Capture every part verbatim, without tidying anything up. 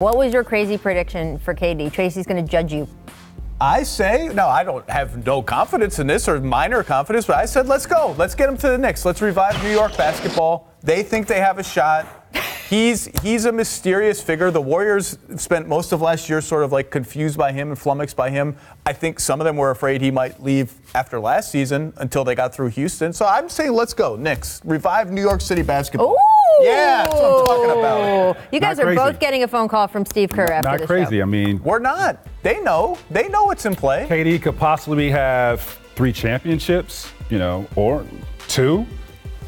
What was your crazy prediction for K D? Tracy's going to judge you. I say, no, I don't have no confidence in this or minor confidence, but I said, let's go. Let's get him to the Knicks. Let's revive New York basketball. They think they have a shot. He's he's a mysterious figure. The Warriors spent most of last year sort of like confused by him and flummoxed by him. I think some of them were afraid he might leave after last season until they got through Houston. So I'm saying, let's go, Knicks. Revive New York City basketball. Ooh. Yeah, that's what I'm talking about. You guys not are crazy. Both getting a phone call from Steve Kerr after this. Not crazy. Show. I mean, we're not. They know. They know what's in play. K D could possibly have three championships, you know, or two.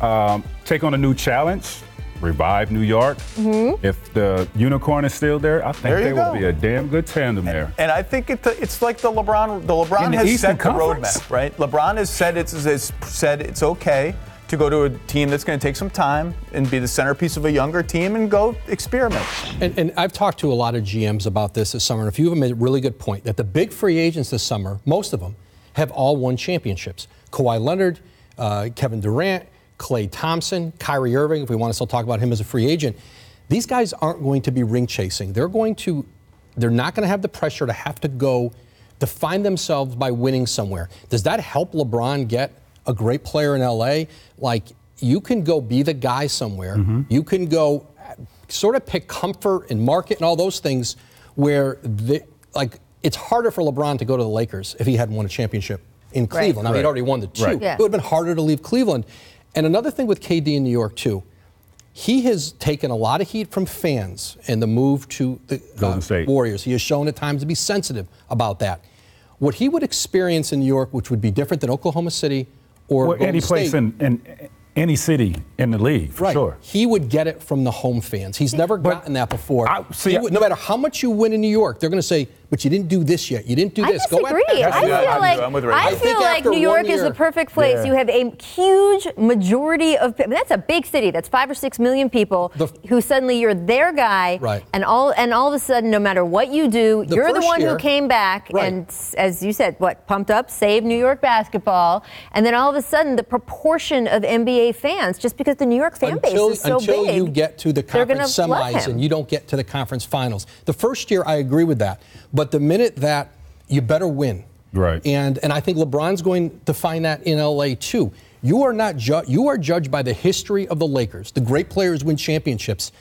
Um, take on a new challenge. Revive New York. Mm-hmm. If the unicorn is still there, I think they go. will be a damn good tandem there. And, and I think it, it's like the LeBron. The LeBron the has Eastern set Conference? the roadmap, right? LeBron has said it's, has said it's okay to go to a team that's going to take some time and be the centerpiece of a younger team and go experiment. And, and I've talked to a lot of G Ms about this this summer, and a few of them made a really good point that the big free agents this summer, most of them, have all won championships. Kawhi Leonard, uh, Kevin Durant, Klay Thompson, Kyrie Irving, if we want to still talk about him as a free agent. These guys aren't going to be ring chasing. They're going to, they're not going to have the pressure to have to go define themselves by winning somewhere. Does that help LeBron get a great player in L A? Like, you can go be the guy somewhere. Mm-hmm. You can go sort of pick comfort and market and all those things where, the, like, it's harder for LeBron to go to the Lakers if he hadn't won a championship in Cleveland. Right. I mean, right. He'd already won the two. Right. Yeah. It would have been harder to leave Cleveland. And another thing with K D in New York, too, he has taken a lot of heat from fans in the move to the Golden State Warriors. He has shown at times to be sensitive about that. What he would experience in New York, which would be different than Oklahoma City, or well, any place in, in any city in the league, for right. sure. He would get it from the home fans. He's never but gotten that before. I, see, would, no matter how much you win in New York, they're going to say, but you didn't do this yet. You didn't do this. I disagree. Go I, feel I, like, I'm with I, I feel like New York year, is the perfect place. Yeah. You have a huge majority of people. I mean, that's a big city. That's five or six million people the, who suddenly you're their guy. Right. And all and all of a sudden, no matter what you do, the you're the one year, who came back right. and, as you said, what, pumped up, saved New York basketball. And then all of a sudden, the proportion of N B A fans, just because the New York fan until, base is so until big. Until you get to the conference semis and you don't get to the conference finals. The first year, I agree with that. But But the minute that you better win, right? And and I think LeBron's going to find that in L A too. You are not ju- you are judged by the history of the Lakers. The great players win championships,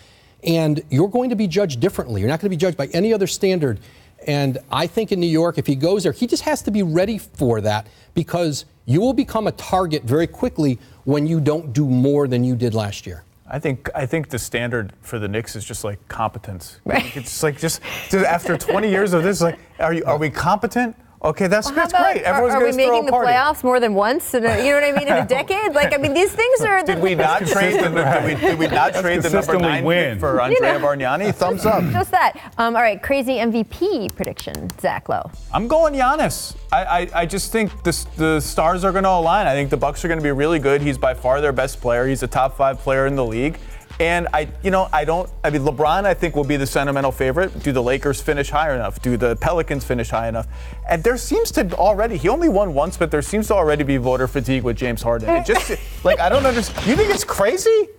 and you're going to be judged differently. You're not going to be judged by any other standard. And I think in New York, if he goes there, he just has to be ready for that because you will become a target very quickly when you don't do more than you did last year. I think I think the standard for the Knicks is just like competence. Right. Like it's like just, just after twenty years of this, like are you are we competent? Okay, that's, well, that's about, great. Everyone's going to throw a party. Are we making the playoffs more than once? In a, you know what I mean? In a decade? Like I mean, these things are. Did the, we not trade the did we, did we not that's trade the number nine win for Andrea you know. Bargnani? Thumbs up. Just that. Um, all right, crazy M V P prediction, Zach Lowe. I'm going Giannis. I, I, I just think this, the stars are going to align. I think the Bucks are going to be really good. He's by far their best player. He's a top five player in the league. And I, you know, I don't, I mean, LeBron, I think, will be the sentimental favorite. Do the Lakers finish high enough? Do the Pelicans finish high enough? And there seems to already, he only won once, but there seems to already be voter fatigue with James Harden. It just, like, I don't understand. You think it's crazy?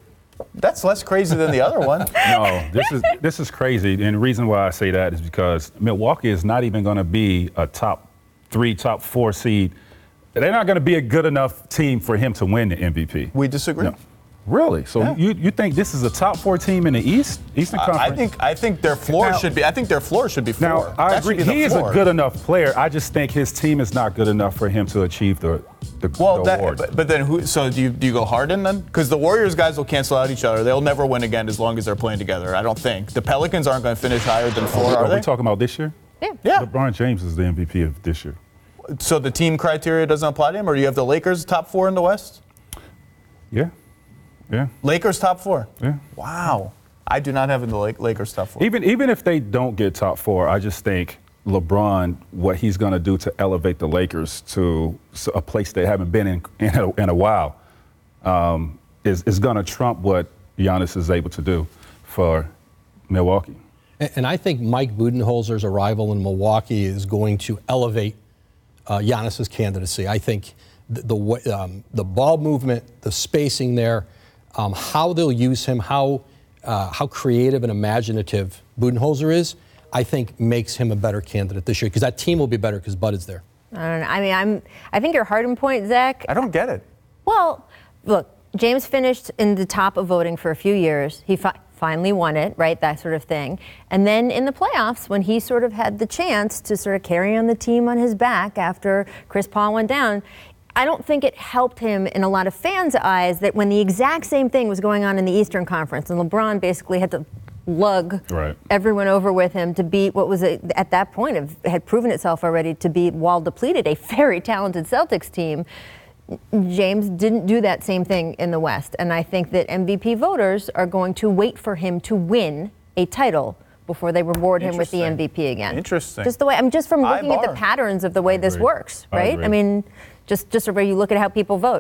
That's less crazy than the other one. No, this is, this is crazy. And the reason why I say that is because Milwaukee is not even going to be a top three, top four seed. They're not going to be a good enough team for him to win the M V P. We disagree. No. Really? So yeah. you, you think this is a top four team in the East Eastern Conference? I think I think their floor now, should be I think their floor should be four. Now I that agree he is floor. a good enough player. I just think his team is not good enough for him to achieve the the, well, the that, award. But, but then who? So do you do you go Harden then? Because the Warriors guys will cancel out each other. They'll never win again as long as they're playing together. I don't think the Pelicans aren't going to finish higher than four. Are, are, are they? we talking about this year? Yeah. yeah. LeBron James is the M V P of this year. So the team criteria doesn't apply to him, or do you have the Lakers top four in the West? Yeah. Yeah. Lakers top four. Yeah. Wow. I do not have in the Lakers top four. Even even if they don't get top four, I just think LeBron, what he's going to do to elevate the Lakers to a place they haven't been in in a, in a while, um, is is going to trump what Giannis is able to do for Milwaukee. And, and I think Mike Budenholzer's arrival in Milwaukee is going to elevate uh, Giannis's candidacy. I think the the, um, the ball movement, the spacing there. Um, how they'll use him, how uh, how creative and imaginative Budenholzer is, I think makes him a better candidate this year because that team will be better because Bud is there. I don't know. I mean, I'm. I think your Harden point, Zach. I don't get it. Well, look, James finished in the top of voting for a few years. He fi- finally won it, right? That sort of thing. And then in the playoffs, when he sort of had the chance to sort of carry on the team on his back after Chris Paul went down, I don't think it helped him in a lot of fans' eyes that when the exact same thing was going on in the Eastern Conference, and LeBron basically had to lug right. everyone over with him to beat what was, a, at that point, of, had proven itself already to be, while depleted, a very talented Celtics team. James didn't do that same thing in the West. And I think that M V P voters are going to wait for him to win a title before they reward him with the M V P again. Interesting. Just the way, I mean, just from looking at the patterns of the way this works, right? I, I mean, just, just the way you look at how people vote.